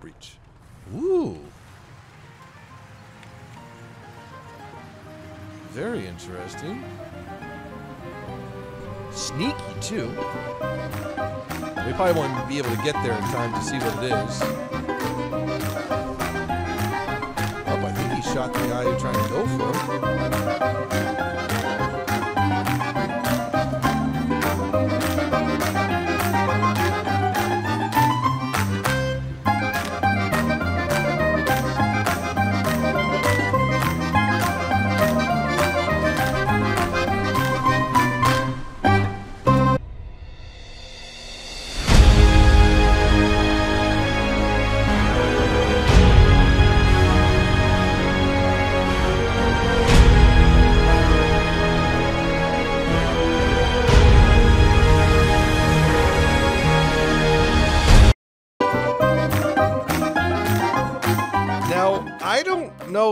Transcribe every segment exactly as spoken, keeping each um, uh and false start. breach. Ooh. Very interesting. Sneaky, too. We probably won't be able to get there in time to see what it is. Oh, I think he shot the guy who tried to go for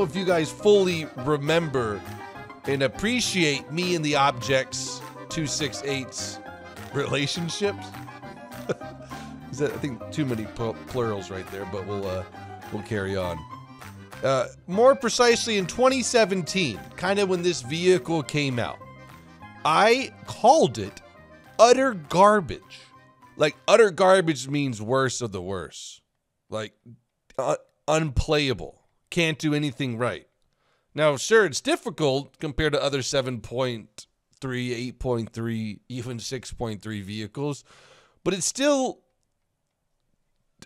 if you guys fully remember and appreciate me and the Objects two sixty-eight's relationships. Is that, I think, too many pl plurals right there, but we'll uh, we'll carry on. Uh, more precisely, in twenty seventeen, kind of when this vehicle came out, I called it utter garbage. Like, utter garbage means worst of the worst. Like, uh, unplayable. Can't do anything right. Now, sure, it's difficult compared to other seven point three, eight point three, even six point three vehicles, but it's still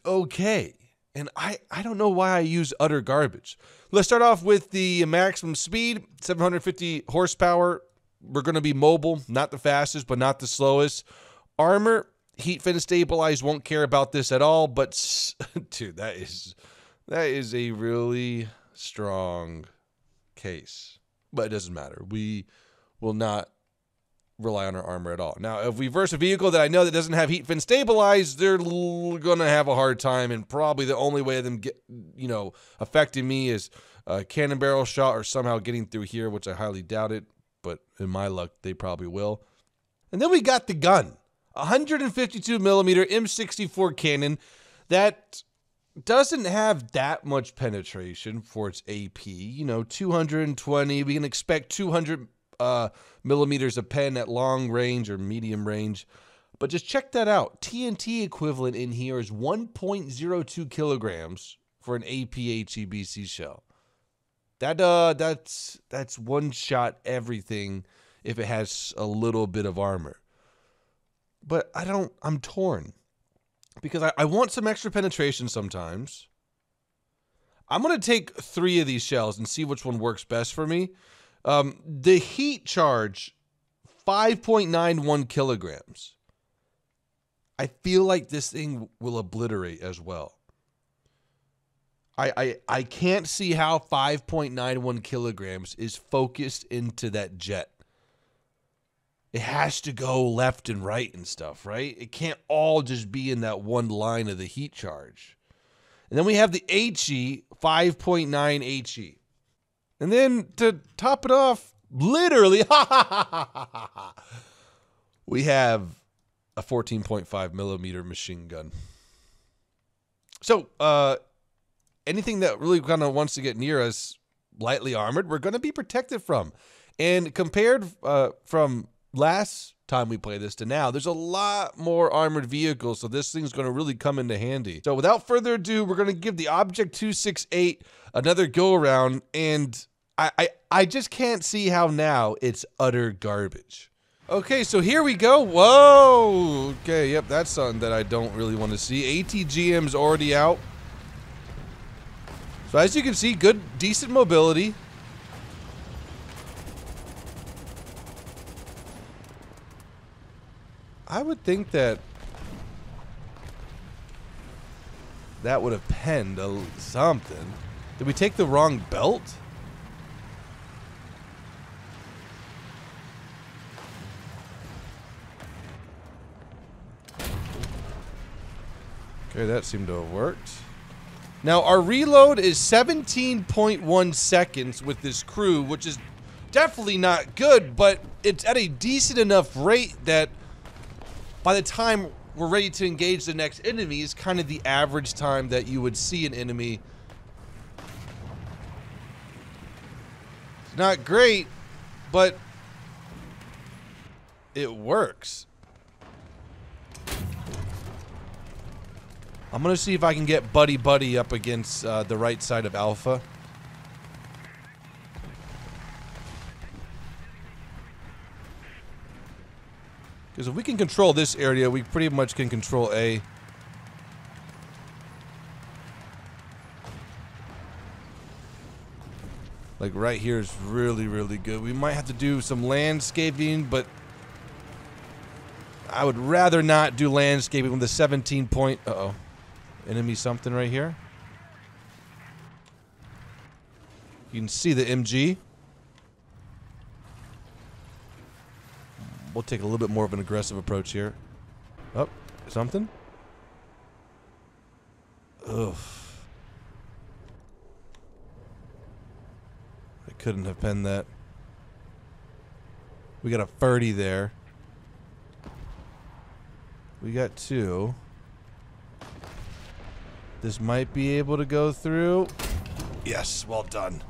okay. And I, I don't know why I use utter garbage. Let's start off with the maximum speed, seven hundred fifty horsepower. We're going to be mobile, not the fastest, but not the slowest. Armor, heat fin stabilized, won't care about this at all, but dude, that is... that is a really strong case, but it doesn't matter. We will not rely on our armor at all. Now, if we verse a vehicle that I know that doesn't have heat fin stabilized, they're going to have a hard time, and probably the only way of them get, you know, affecting me is a cannon barrel shot or somehow getting through here, which I highly doubt it, but in my luck, they probably will. And then we got the gun, one fifty-two millimeter M sixty-four cannon that... doesn't have that much penetration for its A P, you know, two hundred twenty. We can expect two hundred uh, millimeters of pen at long range or medium range. But just check that out. T N T equivalent in here is one point zero two kilograms for an A P H E B C shell. That uh, that's that's one shot everything if it has a little bit of armor. But I don't. I'm torn. Because I, I want some extra penetration sometimes. I'm going to take three of these shells and see which one works best for me. Um, the heat charge, five point nine one kilograms. I feel like this thing will obliterate as well. I, I, I can't see how five point nine one kilograms is focused into that jet. It has to go left and right and stuff, right? It can't all just be in that one line of the heat charge. And then we have the HE, five point nine HE. And then to top it off, literally, we have a fourteen point five millimeter machine gun. So uh, anything that really kind of wants to get near us, lightly armored, we're going to be protected from. And compared uh, from... last time we played this to now, there's a lot more armored vehicles, so this thing's going to really come into handy. So without further ado, we're going to give the Object two sixty-eight another go-around, and I, I, I just can't see how now it's utter garbage. Okay, so here we go. Whoa! Okay, yep, that's something that I don't really want to see. A T G M's already out. So as you can see, good, decent mobility. I would think that that would have penned a, something. Did we take the wrong belt? Okay, that seemed to have worked. Now, our reload is seventeen point one seconds with this crew, which is definitely not good, but it's at a decent enough rate that by the time we're ready to engage the next enemy is kind of the average time that you would see an enemy. It's not great, but it works. I'm gonna see if I can get Buddy Buddy up against uh, the right side of Alpha. Because if we can control this area, we pretty much can control A. Like right here is really, really good. We might have to do some landscaping, but I would rather not do landscaping with a seventeen point. Uh-oh. Enemy something right here. You can see the M G. We'll take a little bit more of an aggressive approach here. Oh, something? Ugh. I couldn't have penned that. We got a thirty there. We got two. This might be able to go through. Yes, well done.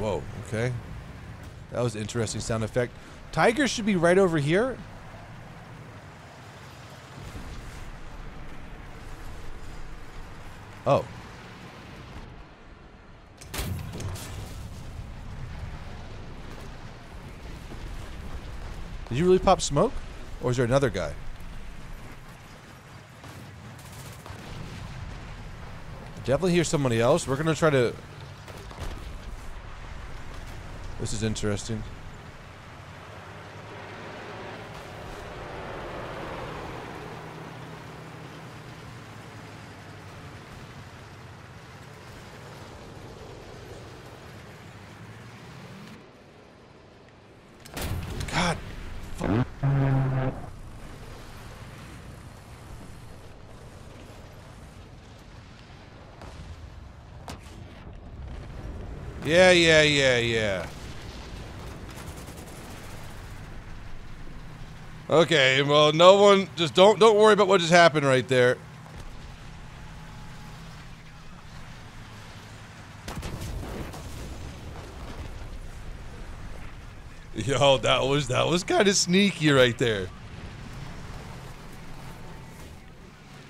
Whoa, okay. That was an interesting sound effect. Tiger should be right over here. Oh. Did you really pop smoke? Or is there another guy? Definitely hear somebody else. We're gonna try to... This is interesting. God. Fuck. Yeah, yeah, yeah, yeah. Okay, well, no one, just don't, don't worry about what just happened right there. Yo, that was, that was kind of sneaky right there.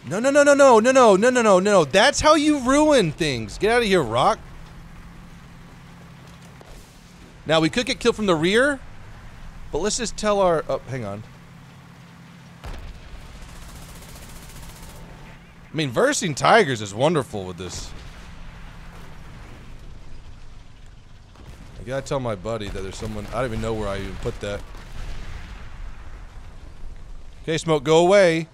No, no, no, no, no, no, no, no, no, no, no. That's how you ruin things. Get out of here, Rock. Now, we could get killed from the rear, but let's just tell our, oh, hang on. I mean, versing Tigers is wonderful with this. I gotta tell my buddy that there's someone... I don't even know where I even put that. Okay, Smoke, go away.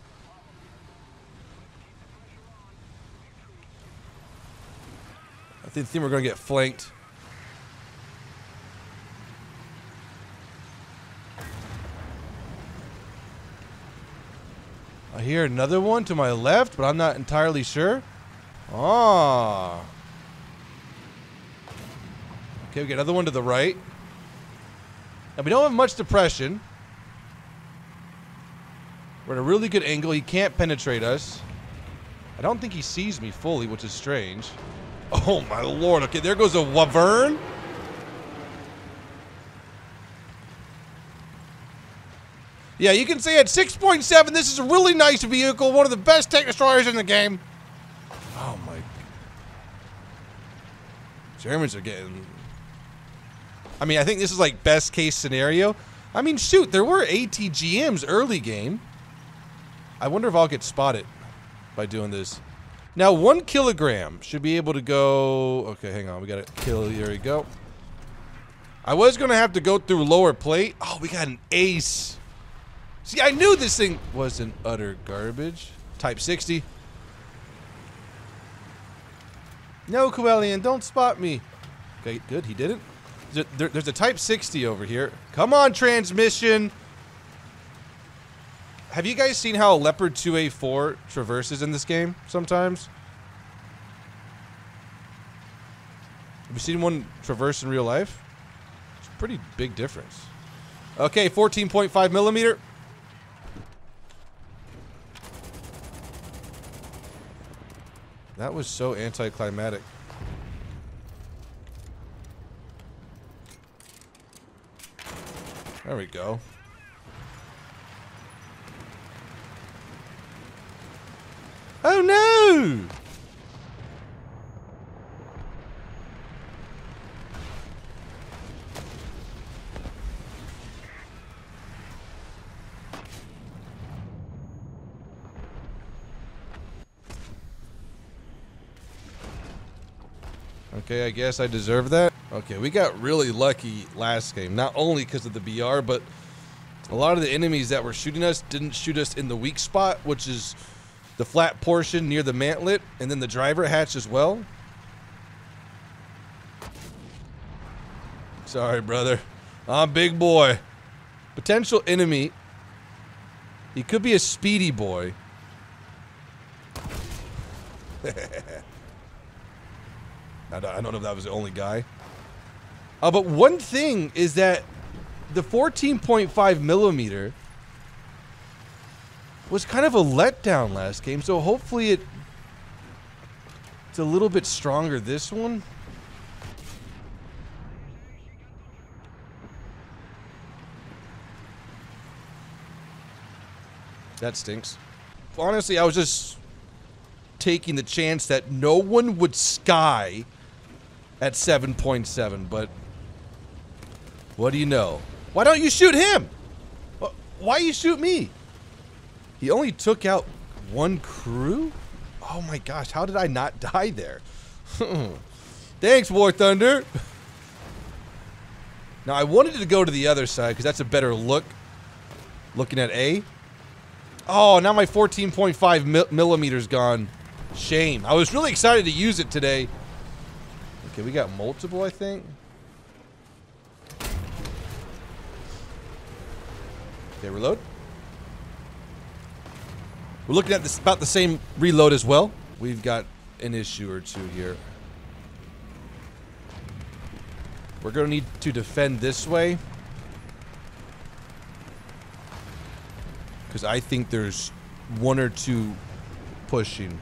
I think, think we're gonna get flanked. I hear another one to my left, but I'm not entirely sure. Ah. Okay, we get another one to the right. And we don't have much depression. We're at a really good angle. He can't penetrate us. I don't think he sees me fully, which is strange. Oh, my Lord. Okay, there goes a Wyvern. Yeah, you can see at six point seven, this is a really nice vehicle, one of the best tank destroyers in the game. Oh my. Germans are getting... I mean, I think this is like best case scenario. I mean, shoot, there were A T G Ms early game. I wonder if I'll get spotted by doing this. Now, one kilogram should be able to go... Okay, hang on, we gotta kill, there we go. I was gonna have to go through lower plate. Oh, we got an ace. See, I knew this thing wasn't utter garbage. Type sixty. No, Coelion, don't spot me. Okay, good, he didn't. There, there, there's a Type sixty over here. Come on, transmission. Have you guys seen how a Leopard two A four traverses in this game sometimes? Have you seen one traverse in real life? It's pretty big difference. Okay, fourteen point five millimeter. That was so anticlimactic. There we go. Oh no! Okay, I guess I deserve that. Okay, we got really lucky last game, not only because of the B R, but a lot of the enemies that were shooting us didn't shoot us in the weak spot, which is the flat portion near the mantlet, and then the driver hatch as well. Sorry, brother. I'm big boy. Potential enemy. He could be a speedy boy. I don't know if that was the only guy. Uh, but one thing is that the fourteen point five millimeter was kind of a letdown last game, so hopefully it it's a little bit stronger this one. That stinks. Honestly, I was just taking the chance that no one would sky at seven point seven, but what do you know? Why don't you shoot him? Why you shoot me? He only took out one crew? Oh my gosh, how did I not die there? Thanks, War Thunder. Now I wanted to go to the other side because that's a better look. Looking at A. Oh, now my fourteen point five millimeter's gone. Shame. I was really excited to use it today. Okay, we got multiple, I think. Okay, reload. We're looking at this about the same reload as well. We've got an issue or two here. We're gonna need to defend this way, because I think there's one or two pushing.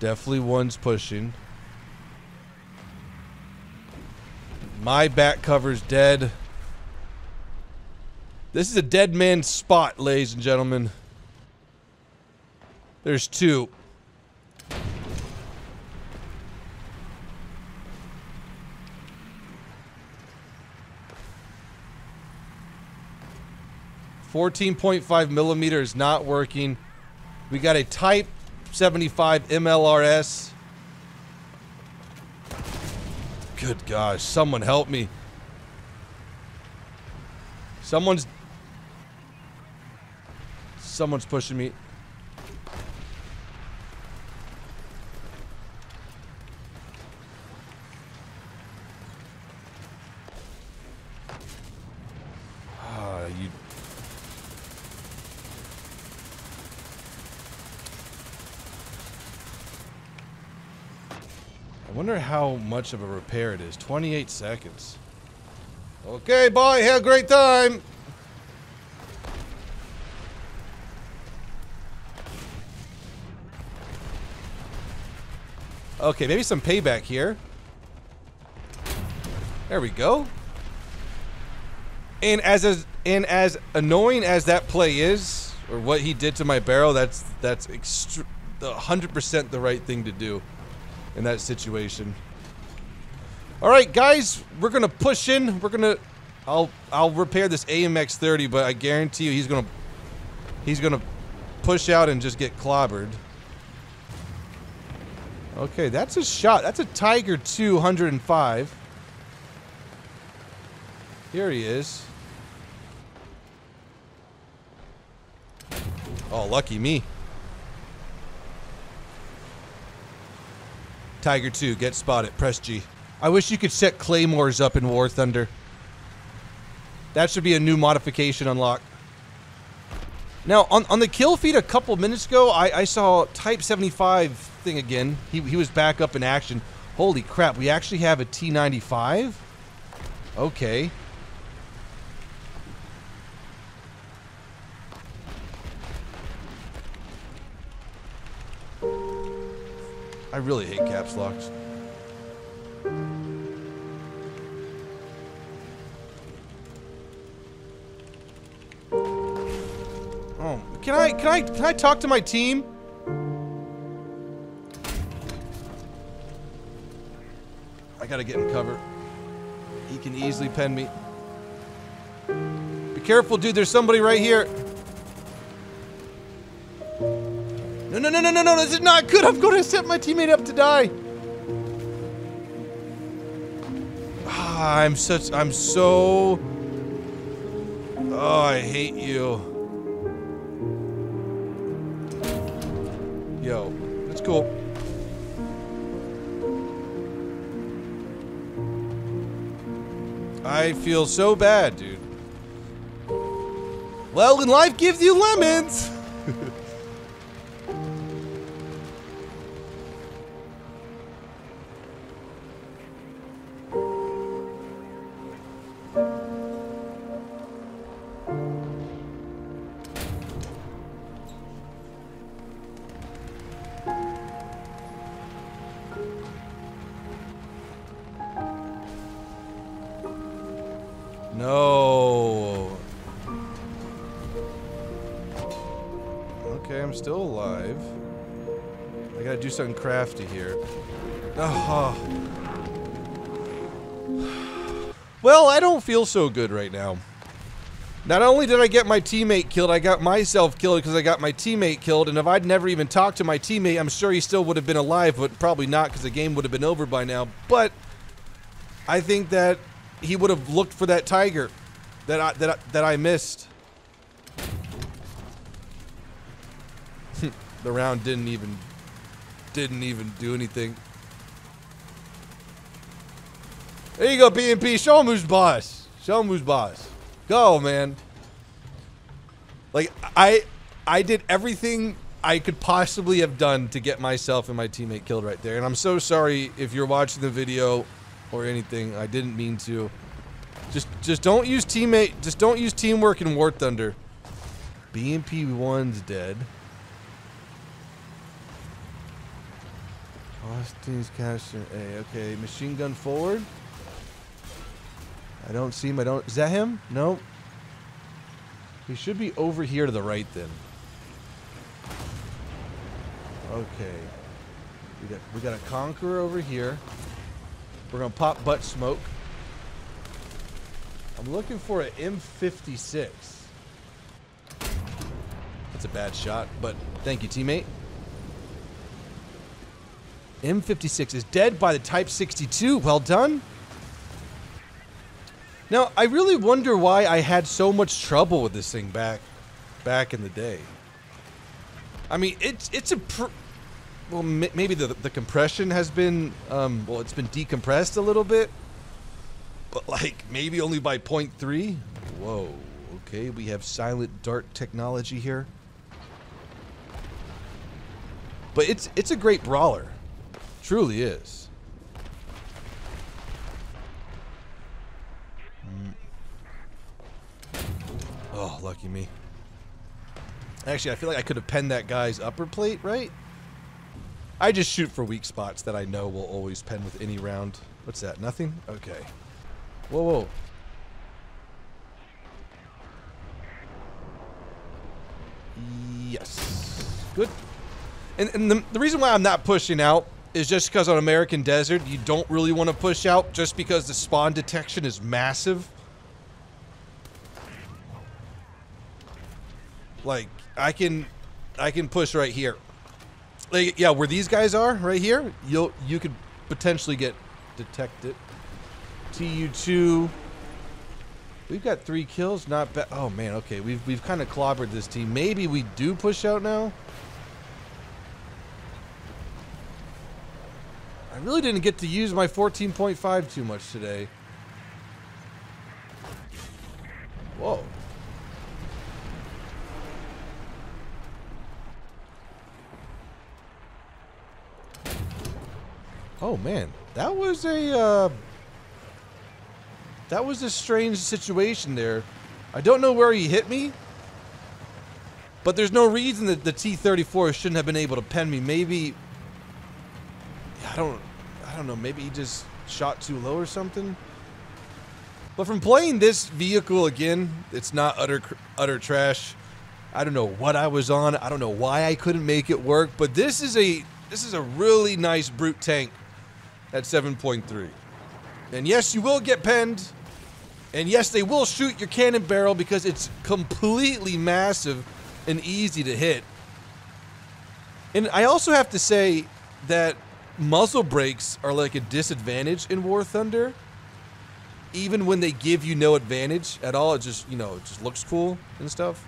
Definitely one's pushing. My back cover's dead. This is a dead man's spot, ladies and gentlemen. There's two. fourteen point five millimeter is not working. We got a Type seventy-five M L R S. Good gosh, someone help me. Someone's Someone's pushing me. Ah, you I wonder how much of a repair it is. twenty-eight seconds. Okay, bye. Have a great time. Okay, maybe some payback here. There we go. And as as and as annoying as that play is, or what he did to my barrel, that's that's extr- one hundred percent the right thing to do in that situation. Alright guys, we're gonna push in. We're gonna I'll I'll repair this A M X thirty, but I guarantee you he's gonna he's gonna push out and just get clobbered. Okay, that's a shot. That's a Tiger two oh five. Here he is. Oh, lucky me. Tiger two, get spotted. Press G. I wish you could set claymores up in War Thunder. That should be a new modification unlock. Now, on, on the kill feed a couple minutes ago, I, I saw Type seventy-five thing again. He, he was back up in action. Holy crap, we actually have a T ninety-five? Okay. I really hate caps locks. Oh, can I can I can I talk to my team? I gotta get in cover. He can easily pen me. Be careful, dude. There's somebody right here. No, no, no, no, no, no, this is not good. I'm going to set my teammate up to die. Ah, I'm such, I'm so, oh, I hate you. Yo, that's cool. I feel so bad, dude. Well, when life gives you lemons. Something crafty here. Oh. Well, I don't feel so good right now. Not only did I get my teammate killed, I got myself killed because I got my teammate killed, and if I'd never even talked to my teammate, I'm sure he still would have been alive, but probably not because the game would have been over by now. But I think that he would have looked for that tiger that I, that I, that I missed. The round didn't even... Didn't even do anything. There you go, B and P. Show him who's boss. Show him who's boss. Go, man. Like, I I did everything I could possibly have done to get myself and my teammate killed right there. And I'm so sorry if you're watching the video or anything. I didn't mean to. Just just don't use teammate. Just don't use teamwork in War Thunder. B M P one's dead. Austin's casting A. Okay, machine gun forward. I don't see him. I don't. Is that him? No. Nope. He should be over here to the right then. Okay. We got, we got a Conqueror over here. We're gonna pop butt smoke. I'm looking for an M fifty-six. That's a bad shot, but thank you, teammate. M fifty-six is dead by the Type sixty-two. Well done. Now, I really wonder why I had so much trouble with this thing back back in the day. I mean, it's it's a pr well, m maybe the the compression has been um well, it's been decompressed a little bit. But like maybe only by point three. Whoa. Okay, we have silent dart technology here. But it's it's a great brawler. Truly is. Mm. Oh, lucky me. Actually, I feel like I could have penned that guy's upper plate, right? I just shoot for weak spots that I know will always pen with any round. What's that? Nothing? Okay. Whoa, whoa. Yes. Good. And, and the, the reason why I'm not pushing out is just because on American Desert, you don't really want to push out just because the spawn detection is massive. Like, I can I can push right here. Like, yeah, where these guys are, right here, you'll you could potentially get detected. T U two. We've got three kills, not bad. Oh man, okay, we've we've kind of clobbered this team. Maybe we do push out now. I really didn't get to use my fourteen point five too much today. Whoa. Oh man, that was a uh, that was a strange situation there. I don't know where he hit me, but there's no reason that the T thirty-four shouldn't have been able to pen me. Maybe I don't I don't know, maybe he just shot too low or something. But from playing this vehicle again, it's not utter utter trash. I don't know what I was on. I don't know why I couldn't make it work, but this is a this is a really nice brute tank at seven point three. And yes, you will get penned. And yes, they will shoot your cannon barrel because it's completely massive and easy to hit. And I also have to say that muzzle brakes are like a disadvantage in War Thunder. Even when they give you no advantage at all, it just, you know, it just looks cool and stuff.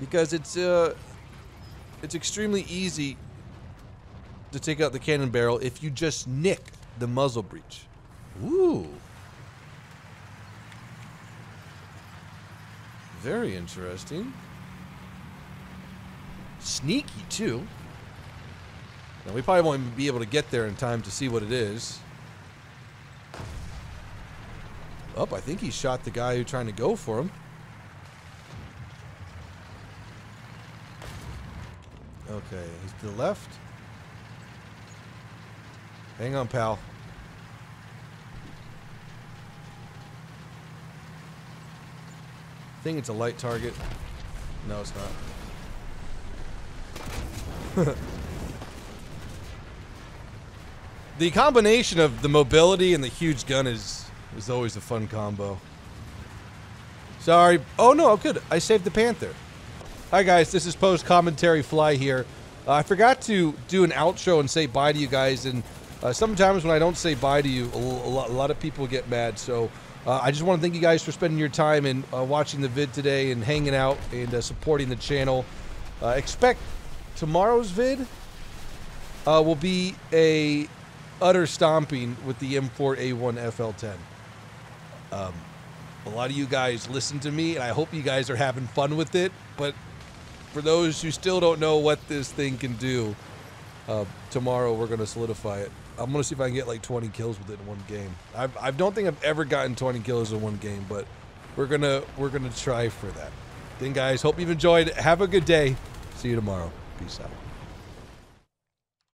Because it's uh, it's extremely easy to take out the cannon barrel if you just nick the muzzle breech. Ooh. Very interesting. Sneaky, too. Now, we probably won't be able to get there in time to see what it is. Oh, I think he shot the guy who's trying to go for him. Okay, he's to the left. Hang on, pal. I think it's a light target. No, it's not. The combination of the mobility and the huge gun is, is always a fun combo. Sorry. Oh, no, good. I saved the Panther. Hi guys, this is Post Commentary Fly here. Uh, I forgot to do an outro and say bye to you guys, and uh, sometimes when I don't say bye to you, a, a, lot, a lot of people get mad. So uh, I just want to thank you guys for spending your time and uh, watching the vid today and hanging out and uh, supporting the channel. Uh, expect tomorrow's vid uh, will be a utter stomping with the M four A one F L ten. Um, a lot of you guys listen to me, and I hope you guys are having fun with it, but for those who still don't know what this thing can do, uh, tomorrow we're going to solidify it. I'm going to see if I can get like twenty kills with it in one game. I've, I don't think I've ever gotten twenty kills in one game, but we're going to we're gonna try for that. Then guys, hope you've enjoyed. Have a good day. See you tomorrow. Peace out.